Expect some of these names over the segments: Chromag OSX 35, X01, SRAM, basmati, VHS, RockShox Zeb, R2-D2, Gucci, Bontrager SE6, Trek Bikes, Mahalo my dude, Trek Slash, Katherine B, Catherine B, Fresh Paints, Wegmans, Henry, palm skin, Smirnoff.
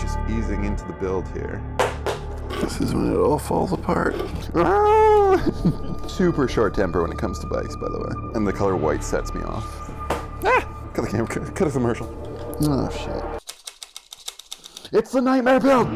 just easing into the build here. This is when it all falls apart. Ah! Super short temper when it comes to bikes, by the way. And the color white sets me off. Ah! Cut the camera, cut a commercial. Oh, shit. It's the nightmare build!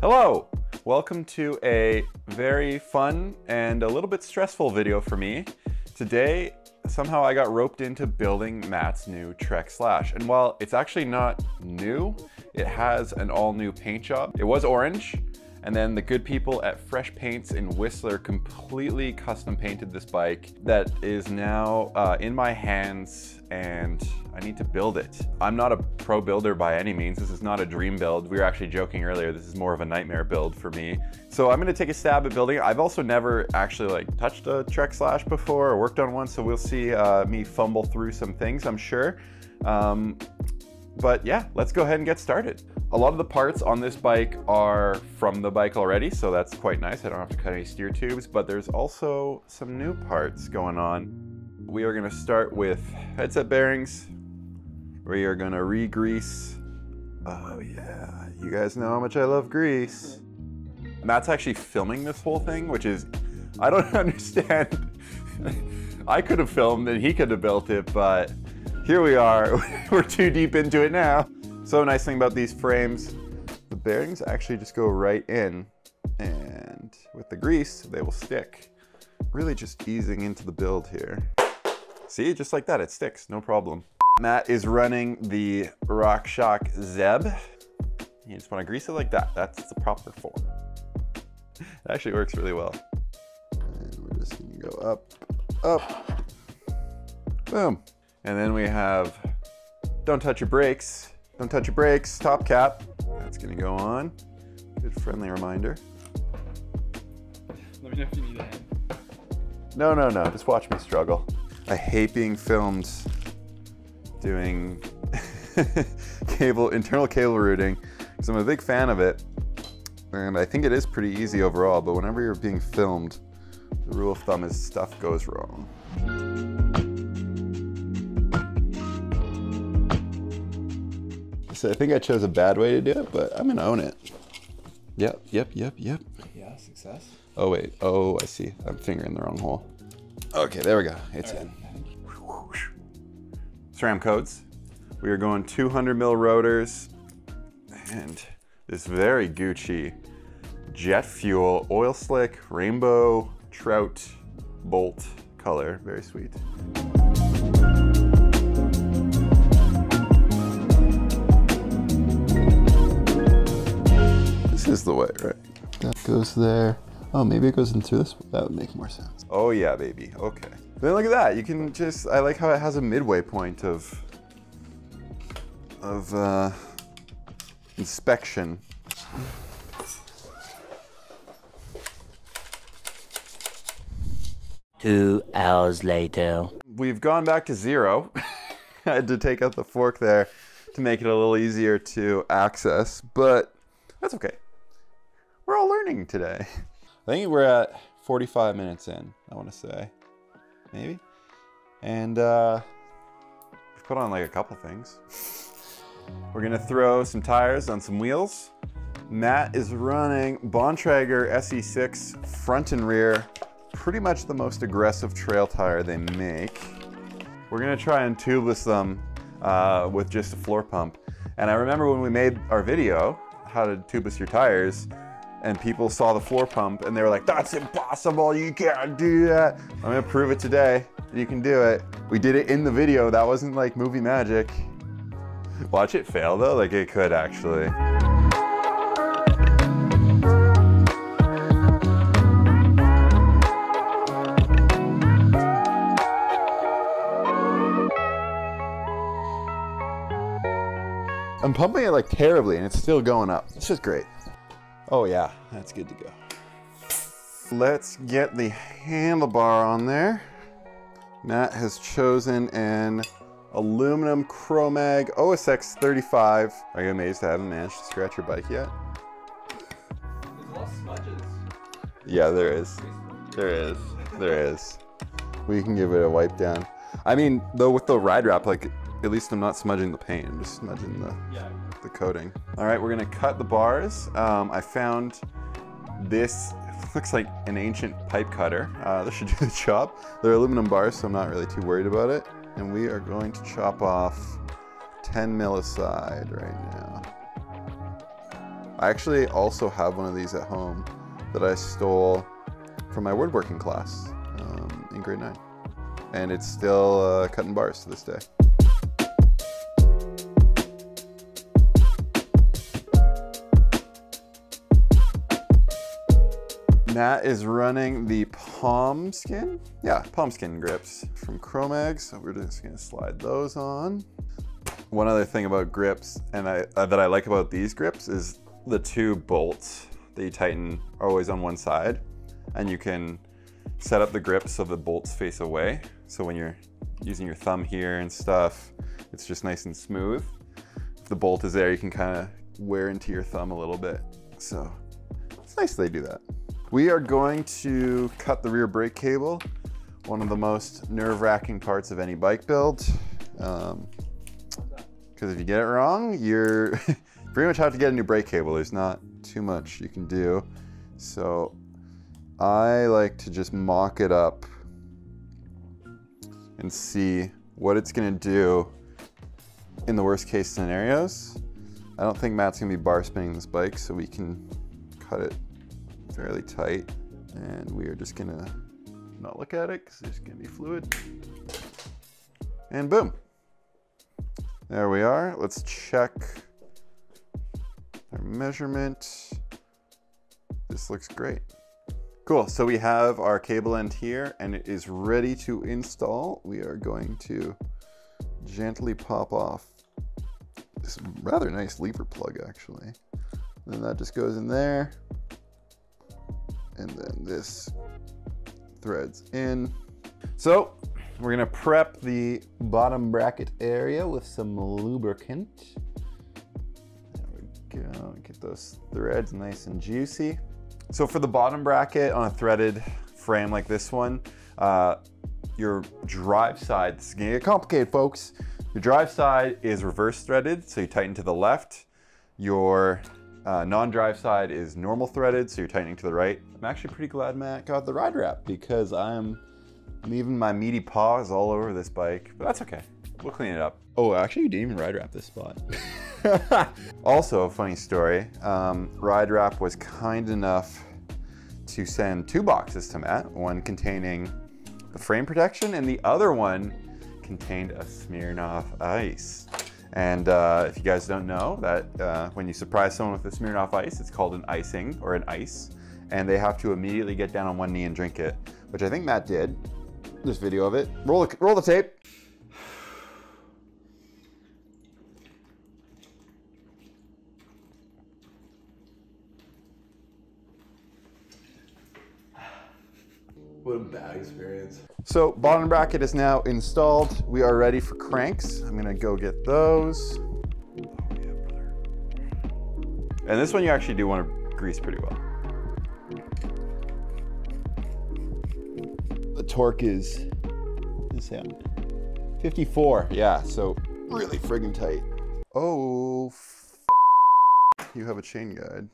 Hello, welcome to a very fun and a little bit stressful video for me. Today, somehow I got roped into building Matt's new Trek Slash. And while it's actually not new, it has an all new paint job. It was orange, and then the good people at Fresh Paints in Whistler completely custom painted this bike that is now in my hands, and I need to build it. I'm not a pro builder by any means. This is not a dream build. We were actually joking earlier. This is more of a nightmare build for me. So I'm gonna take a stab at building it. I've also never actually like touched a Trek Slash before or worked on one. So we'll see me fumble through some things, I'm sure. But yeah, let's go ahead and get started. A lot of the parts on this bike are from the bike already, so that's quite nice. I don't have to cut any steer tubes, but there's also some new parts going on. We are gonna start with headset bearings. We are gonna re-grease. Oh yeah, you guys know how much I love grease. Matt's actually filming this whole thing, which is, I don't understand. I could have filmed and he could have built it, but here we are, we're too deep into it now. So nice thing about these frames, the bearings actually just go right in, and with the grease, they will stick. Really just easing into the build here. See, just like that, it sticks, no problem. Matt is running the RockShox Zeb. You just wanna grease it like that, that's the proper form. It actually works really well. And we're just gonna go up, up, boom. And then we have, don't touch your brakes, top cap. That's gonna go on. Good friendly reminder. Let me know if you need a hand. No, no, no, just watch me struggle. I hate being filmed doing internal cable routing, because I'm a big fan of it. And I think it is pretty easy overall, but whenever you're being filmed, the rule of thumb is stuff goes wrong. So I think I chose a bad way to do it, but I'm gonna own it. Yep, yep, yep, yep. Yeah, success. Oh wait, oh, I see. I'm fingering the wrong hole. Okay, there we go, it's in. SRAM codes. We are going 200 mil rotors and this very Gucci jet fuel, oil slick, rainbow, trout, bolt color, very sweet. Is the way, right? That goes there. Oh, maybe it goes in through this way. That would make more sense. Oh yeah, baby, okay. Then look at that, you can just, I like how it has a midway point of inspection. Two hours later. We've gone back to zero. I had to take out the fork there to make it a little easier to access, but that's okay. We're all learning today. I think we're at 45 minutes in, I want to say, maybe. And we've put on like a couple things. We're gonna throw some tires on some wheels. Matt is running Bontrager SE6 front and rear, pretty much the most aggressive trail tire they make. We're gonna try and tubeless them with just a floor pump. And I remember when we made our video, how to tubeless your tires, and people saw the floor pump and they were like, that's impossible, you can't do that. I'm gonna prove it today, you can do it. We did it in the video, that wasn't like movie magic. Watch it fail though, like it could actually. I'm pumping it like terribly and it's still going up. It's just great. Oh yeah, that's good to go. Let's get the handlebar on there. Nat has chosen an aluminum Chromag OSX 35. Are you amazed I haven't managed to scratch your bike yet? There's a lot of smudges. Yeah, there is. There is. We can give it a wipe down. I mean, though, with the ride wrap, like, at least I'm not smudging the paint. I'm just smudging the coating. All right, we're gonna cut the bars. I found this, looks like an ancient pipe cutter. This should do the chop. They're aluminum bars, so I'm not really too worried about it. And we are going to chop off 10 mil a side right now. I actually also have one of these at home that I stole from my woodworking class in grade 9. And it's still cutting bars to this day. Nat is running the palm skin. Yeah, palm skin grips from Chromag. So we're just gonna slide those on. One other thing about grips and that I like about these grips is the two bolts that you tighten are always on one side, and you can set up the grip so the bolts face away. So when you're using your thumb here and stuff, it's just nice and smooth. If the bolt is there, you can kind of wear into your thumb a little bit. So it's nice they do that. We are going to cut the rear brake cable, one of the most nerve-wracking parts of any bike build. Because if you get it wrong, you're pretty much have to get a new brake cable. There's not too much you can do. So I like to just mock it up and see what it's gonna do in the worst case scenarios. I don't think Matt's gonna be bar spinning this bike, so we can cut it fairly tight, and we are just gonna not look at it because there's gonna be fluid. And boom, there we are. Let's check our measurement. This looks great. Cool, so we have our cable end here and it is ready to install. We are going to gently pop off this rather nice lever plug actually. And then that just goes in there. And then this threads in. So we're gonna prep the bottom bracket area with some lubricant. There we go, get those threads nice and juicy. So for the bottom bracket on a threaded frame like this one, your drive side, this is gonna get complicated, folks. Your drive side is reverse threaded, so you tighten to the left. Your non-drive side is normal threaded, so you're tightening to the right. I'm actually pretty glad Matt got the ride wrap because I'm leaving my meaty paws all over this bike, but that's okay. We'll clean it up. Oh, actually you didn't even ride wrap this spot. Also, funny story, ride wrap was kind enough to send two boxes to Matt, one containing the frame protection and the other one contained a Smirnoff ice. And if you guys don't know that when you surprise someone with a Smirnoff ice, it's called an icing or an ice, and they have to immediately get down on one knee and drink it, which I think Matt did. There's video of it. Roll the tape. What a bad experience. So bottom bracket is now installed. We are ready for cranks. I'm gonna go get those. Oh yeah, brother. And this one you actually do want to grease pretty well. The torque is 54. Yeah, so really friggin' tight. Oh, you have a chain guide.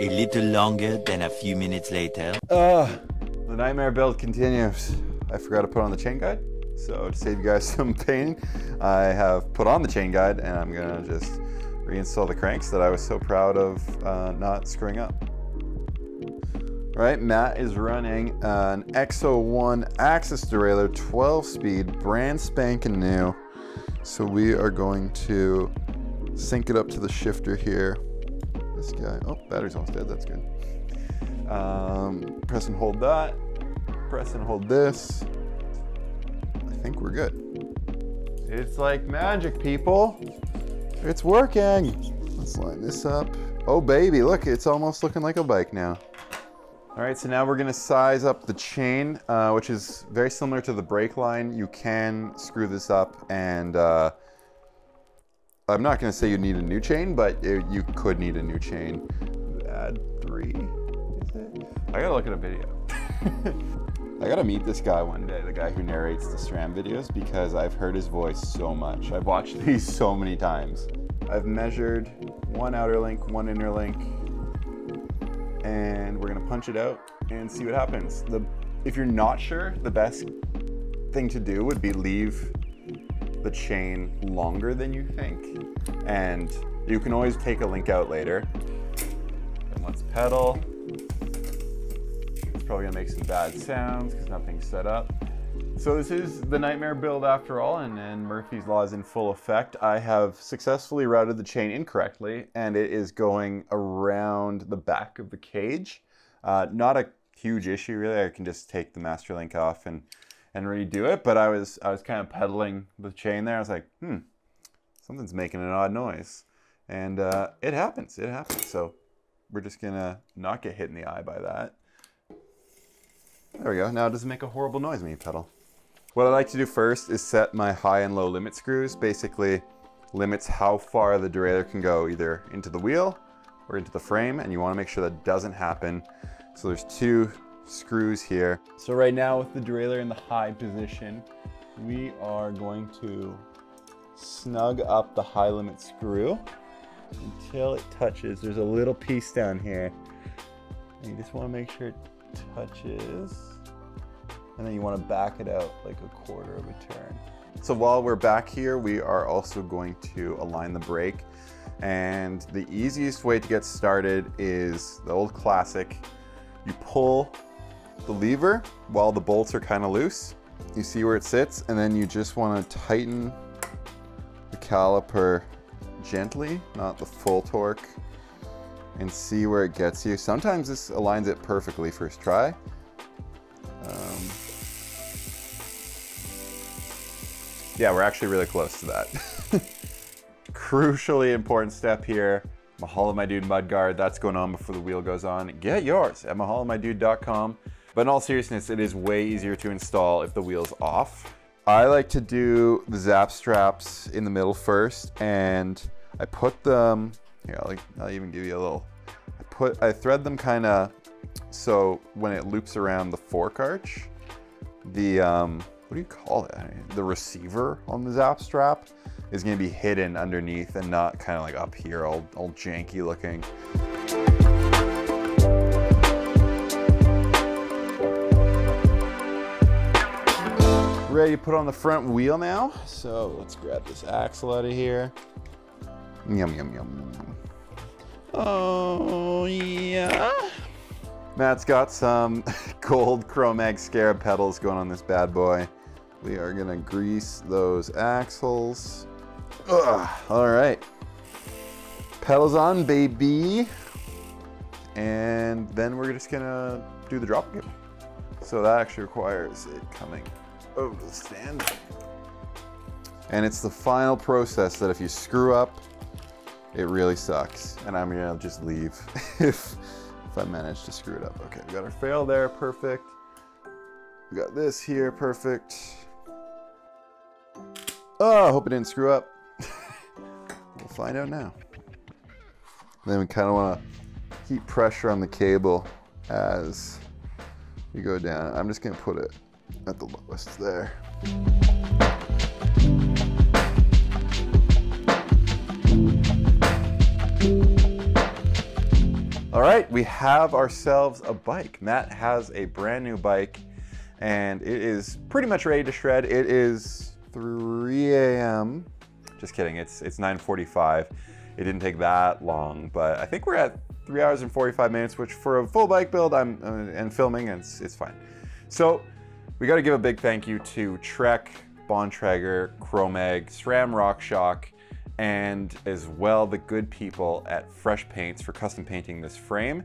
A little longer than a few minutes later. The nightmare build continues. I forgot to put on the chain guide. So to save you guys some pain, I have put on the chain guide and I'm gonna just reinstall the cranks that I was so proud of not screwing up. All right, Matt is running an X01 axis derailleur 12-speed, brand spanking new. So we are going to sync it up to the shifter here. This guy, oh, battery's almost dead, that's good. Press and hold that, press and hold this. I think we're good. It's like magic, people. It's working. Let's line this up. Oh baby, look, it's almost looking like a bike now. All right, so now we're gonna size up the chain, which is very similar to the brake line. You can screw this up, and I'm not gonna say you need a new chain, but you could need a new chain. Add 3, is it? I gotta look at a video. I gotta meet this guy one day, the guy who narrates the SRAM videos, because I've heard his voice so much. I've watched these so many times. I've measured 1 outer link, 1 inner link, and we're gonna punch it out and see what happens. If you're not sure, the best thing to do would be leave the chain longer than you think. And you can always take a link out later. And let's pedal. It's probably gonna make some bad sounds because nothing's set up. So this is the nightmare build after all, and Murphy's Law is in full effect. I have successfully routed the chain incorrectly, and it is going around the back of the cage. Not a huge issue, really. I can just take the master link off and redo it, but I was kind of pedaling the chain there. I was like, something's making an odd noise. And it happens, it happens. So we're just gonna not get hit in the eye by that. There we go, now it doesn't make a horrible noise when you pedal. What I like to do first is set my high and low limit screws, basically limits how far the derailleur can go, either into the wheel or into the frame, and you wanna make sure that doesn't happen. So there's 2 screws here. So right now with the derailleur in the high position, we are going to snug up the high limit screw until it touches. There's a little piece down here, and you just wanna make sure it touches, and then you want to back it out like a quarter of a turn. So while we're back here, we are also going to align the brake, and the easiest way to get started is the old classic. You pull the lever while the bolts are kind of loose, you see where it sits, and then you just want to tighten the caliper gently, not the full torque, and see where it gets you. Sometimes this aligns it perfectly first try. Yeah, we're actually really close to that. Crucially important step here. Mahalo my dude mudguard, that's going on before the wheel goes on. Get yours at mahalomydude.com. But in all seriousness, it is way easier to install if the wheel's off. I like to do the zap straps in the middle first, and I put them, here, I'll even give you a little. I thread them kind of so when it loops around the fork arch, the what do you call it? The receiver on the zap strap is going to be hidden underneath and not kind of like up here, all janky looking. Ready to put on the front wheel now. So let's grab this axle out of here. Yum, yum, yum. Oh, yeah. Matt's got some gold Chromag Scarab pedals going on this bad boy. We are gonna grease those axles. Ugh. All right. Pedals on, baby. And then we're just gonna do the drop again. So that actually requires it coming over the stand. And it's the final process that if you screw up, it really sucks, and I'm gonna just leave if I manage to screw it up. Okay, we got our fail there, perfect. We got this here, perfect. Oh, I hope it didn't screw up. We'll find out now. Then we kind of want to keep pressure on the cable as we go down. I'm just gonna put it at the lowest there. All right, we have ourselves a bike. Matt has a brand new bike, and it is pretty much ready to shred. It is 3 a.m. Just kidding, it's 9:45. It didn't take that long, but I think we're at 3 hours and 45 minutes, which for a full bike build and filming, it's fine. So we gotta give a big thank you to Trek, Bontrager, Chromag, SRAM, RockShox, and as well the good people at Fresh Paints for custom painting this frame.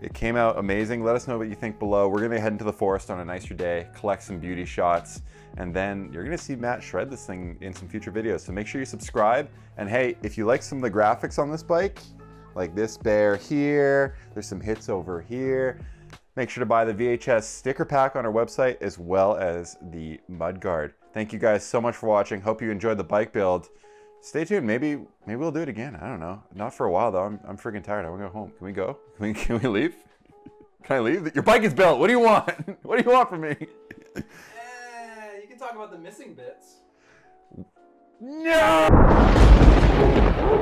It came out amazing. Let us know what you think below. We're gonna head into the forest on a nicer day, collect some beauty shots, and then you're gonna see Matt shred this thing in some future videos. So make sure you subscribe. And hey, if you like some of the graphics on this bike, like this bear here, there's some hits over here, Make sure to buy the VHS sticker pack on our website as well as the mud guard. Thank you guys so much for watching. Hope you enjoyed the bike build. Stay tuned. Maybe we'll do it again. I don't know. Not for a while though. I'm freaking tired. I want to go home. Can we go? Can we leave? Can I leave? Your bike is built. What do you want? What do you want from me? You can talk about the missing bits. No!